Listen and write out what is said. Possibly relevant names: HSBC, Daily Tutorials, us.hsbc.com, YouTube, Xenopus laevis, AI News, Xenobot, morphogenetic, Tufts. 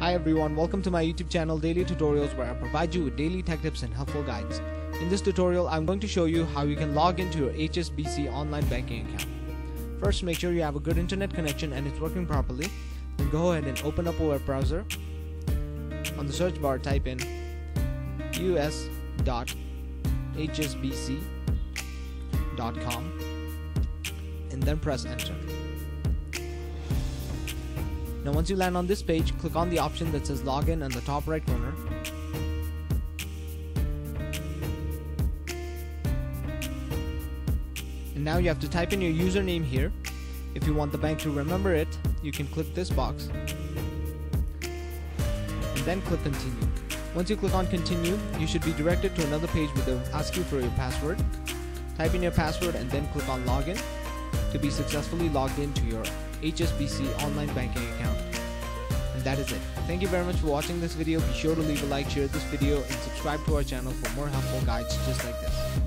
Hi everyone, welcome to my YouTube channel Daily Tutorials, where I provide you with daily tech tips and helpful guides. In this tutorial, I'm going to show you how you can log into your HSBC online banking account. First, make sure you have a good internet connection and it's working properly. Then go ahead and open up a web browser. On the search bar, type in us.hsbc.com and then press enter. Now once you land on this page, click on the option that says login on the top right corner. And now you have to type in your username here. If you want the bank to remember it, you can click this box and then click continue. Once you click on continue, you should be directed to another page where they'll ask you for your password. Type in your password and then click on login to be successfully logged into your HSBC online banking account. And that is it. Thank you very much for watching this video. Be sure to leave a like, share this video, and subscribe to our channel for more helpful guides just like this.